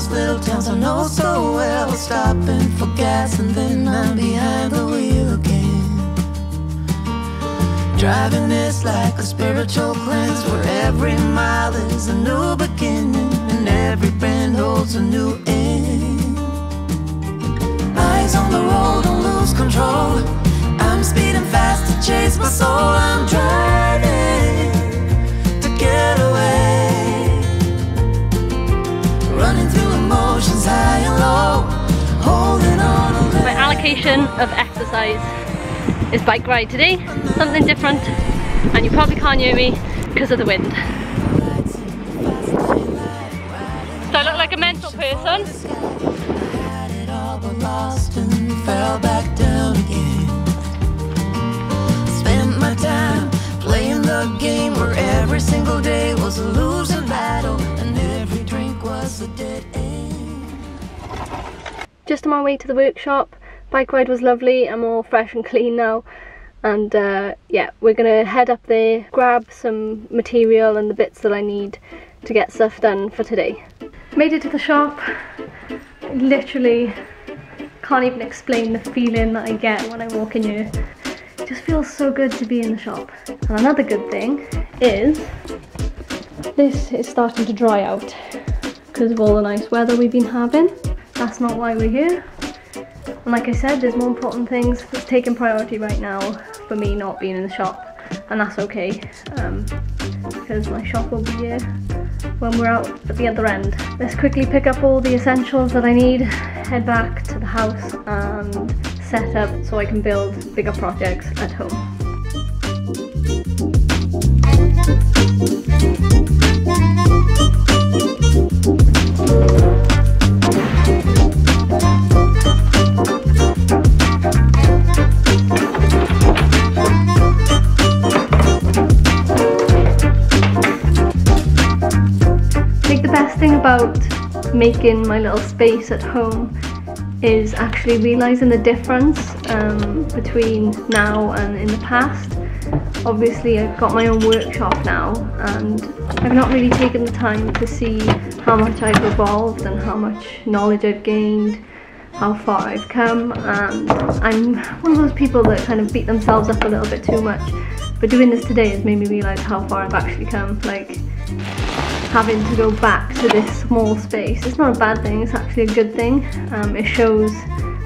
those little towns I know so well, stopping for gas and then I'm behind the wheel again. Driving this like a spiritual cleanse, where every mile is a new beginning and every bend holds a new end. Eyes on the road, don't lose control. I'm speeding fast to chase my soul. I'm driving to get away, running through emotions high and low, holding on a little. My allocation of exercise is bike ride today, something different, and you probably can't hear me because of the wind. So I look like a mental person. Fell back down again. Spent my time playing the game where every single day was a losing battle. Just on my way to the workshop, bike ride was lovely. I'm all fresh and clean now, and yeah, we're gonna head up there, grab some material and the bits that I need to get stuff done for today. Made it to the shop. Literally can't even explain the feeling that I get when I walk in here. It just feels so good to be in the shop. And another good thing is this is starting to dry out because of all the nice weather we've been having. That's not why we're here. And like I said, there's more important things that's taking priority right now for me not being in the shop. And that's okay, because my shop will be here when we're out at the other end. Let's quickly pick up all the essentials that I need, head back to the house and set up so I can build bigger projects at home. About making my little space at home is actually realizing the difference between now and in the past. Obviously I've got my own workshop now and I've not really taken the time to see how much I've evolved and how much knowledge I've gained, how far I've come. And I'm one of those people that kind of beat themselves up a little bit too much, but doing this today has made me realize how far I've actually come. Like, having to go back to this small space, it's not a bad thing, it's actually a good thing. It shows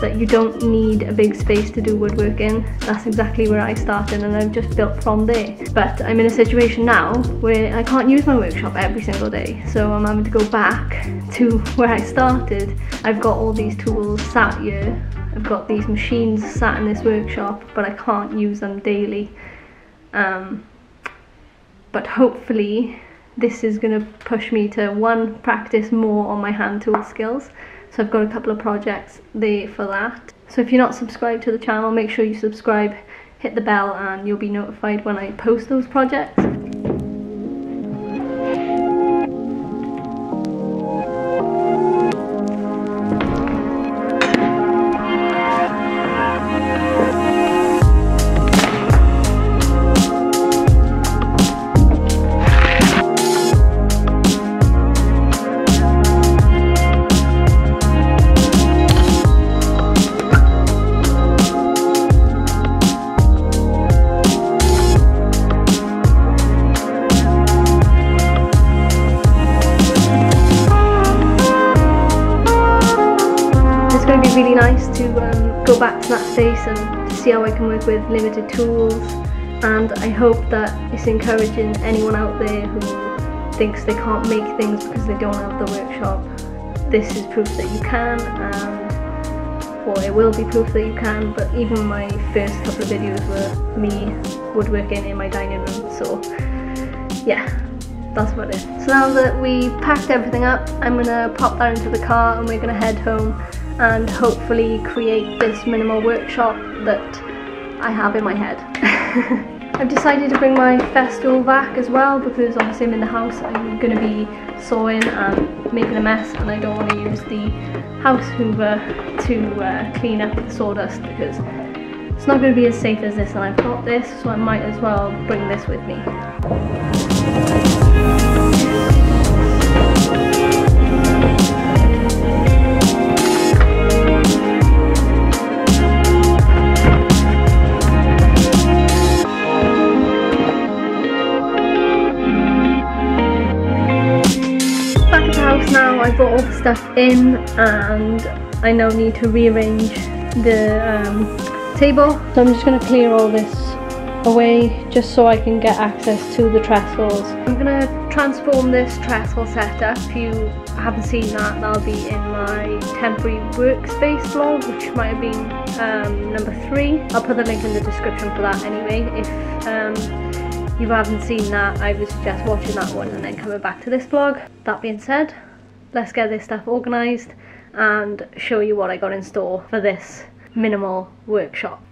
that you don't need a big space to do woodwork in. That's exactly where I started and I've just built from there. But I'm in a situation now where I can't use my workshop every single day, so I'm having to go back to where I started. I've got all these tools sat here, I've got these machines sat in this workshop, but I can't use them daily. But hopefully this is going to push me to, one, practice more on my hand tool skills. So I've got a couple of projects there for that. So if you're not subscribed to the channel, make sure you subscribe, hit the bell, and you'll be notified when I post those projects. Really nice to go back to that space and see how I can work with limited tools, and I hope that it's encouraging anyone out there who thinks they can't make things because they don't have the workshop. This is proof that you can, and well, it will be proof that you can. But even my first couple of videos were me woodworking in my dining room, so yeah, that's what it is. So now that we packed everything up, I'm gonna pop that into the car and we're gonna head home and hopefully create this minimal workshop that I have in my head. I've decided to bring my Festool back as well because obviously I'm in the house, I'm going to be sawing and making a mess, and I don't want to use the house hoover to clean up the sawdust because it's not going to be as safe as this, and I've got this, so I might as well bring this with me. now I brought all the stuff in and I now need to rearrange the table. So I'm just going to clear all this away just so I can get access to the trestles. I'm going to transform this trestle setup. If you haven't seen that, that'll be in my temporary workspace vlog, which might have been number 3. I'll put the link in the description for that anyway. If you haven't seen that, I would suggest watching that one and then coming back to this vlog. That being said, let's get this stuff organised and show you what I got in store for this minimal workshop.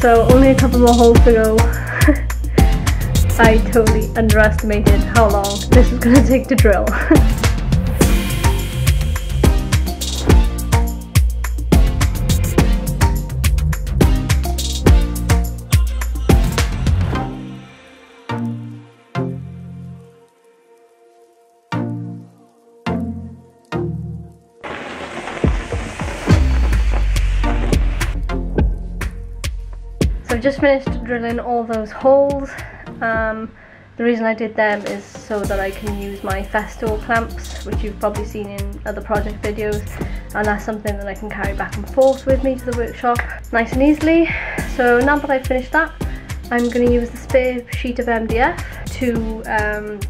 So only a couple more holes to go. I totally underestimated how long this is going to take to drill. I've just finished drilling all those holes. The reason I did them is so that I can use my Festool clamps, which you've probably seen in other project videos, and that's something that I can carry back and forth with me to the workshop nice and easily. So now that I've finished that, I'm going to use the spare sheet of MDF to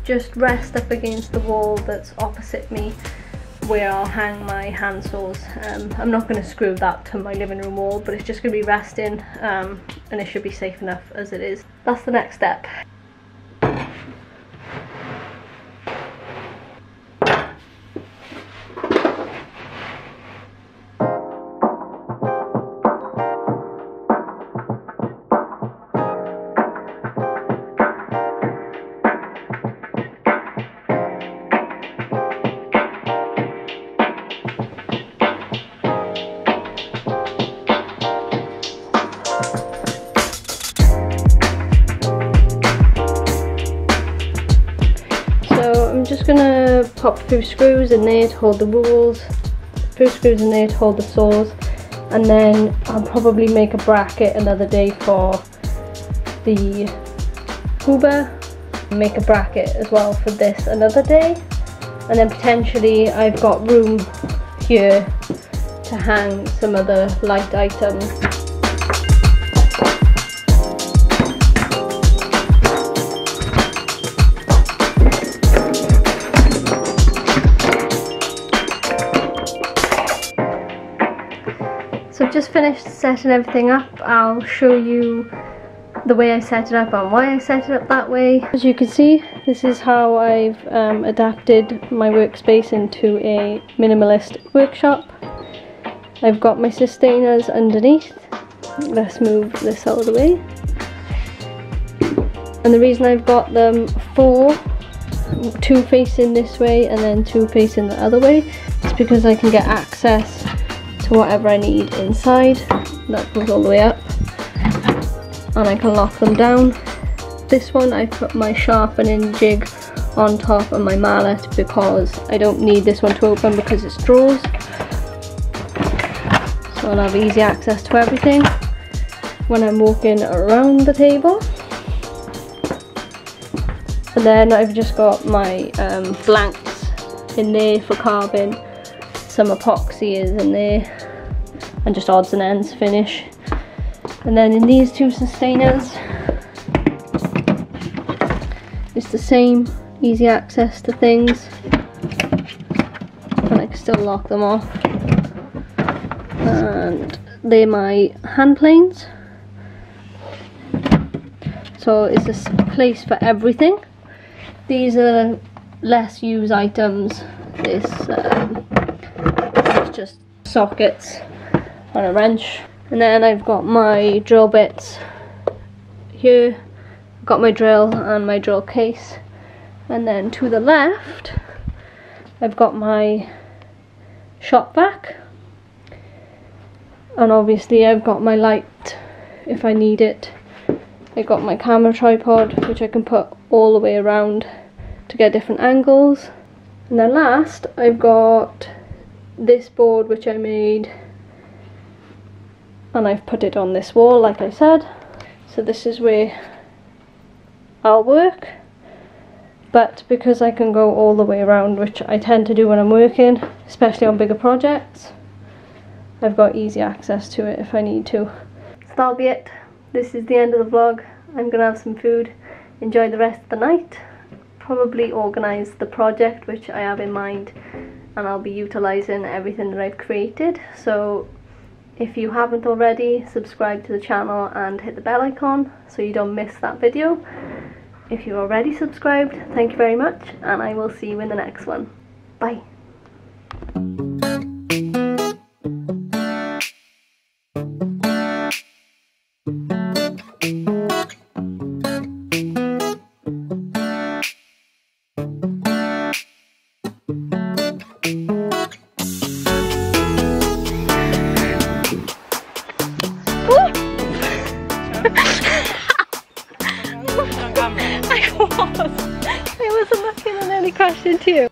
just rest up against the wall that's opposite me, where I'll hang my handsaws. I'm not going to screw that to my living room wall, but it's just going to be resting and it should be safe enough as it is. That's the next step. Gonna pop through screws in there to hold the wheels, through screws in there to hold the saws, and then I'll probably make a bracket another day for the hoover, make a bracket as well for this another day, and then potentially I've got room here to hang some other light items. Just finished setting everything up. I'll show you the way I set it up and why I set it up that way. As you can see, this is how I've adapted my workspace into a minimalist workshop. I've got my Systainers underneath. Let's move this out of the way. And the reason I've got them four, two facing this way and then two facing the other way, is because I can get access to whatever I need inside. That goes all the way up and I can lock them down. This one I put my sharpening jig on top of my mallet because I don't need this one to open because it's drawers, so I'll have easy access to everything when I'm walking around the table. And then I've just got my blanks in there for carving, some epoxy is in there, and just odds and ends finish. And then in these two Systainers, it's the same, easy access to things, and I can still lock them off. And they're my hand planes, so it's a place for everything. These are less used items. This is just sockets on a wrench. And then I've got my drill bits here. I've got my drill and my drill case. And then to the left, I've got my shop vac. And obviously I've got my light if I need it. I got my camera tripod, which I can put all the way around to get different angles. And then last, I've got this board which I made, and I've put it on this wall like I said. So this is where I'll work, but because I can go all the way around, which I tend to do when I'm working, especially on bigger projects, I've got easy access to it if I need to. So that'll be it. This is the end of the vlog. I'm gonna have some food, enjoy the rest of the night, probably organise the project which I have in mind, and I'll be utilising everything that I've created. So if you haven't already, subscribe to the channel and hit the bell icon so you don't miss that video. If you've already subscribed, thank you very much, and I will see you in the next one. Bye! I wasn't looking and nearly crashed into you.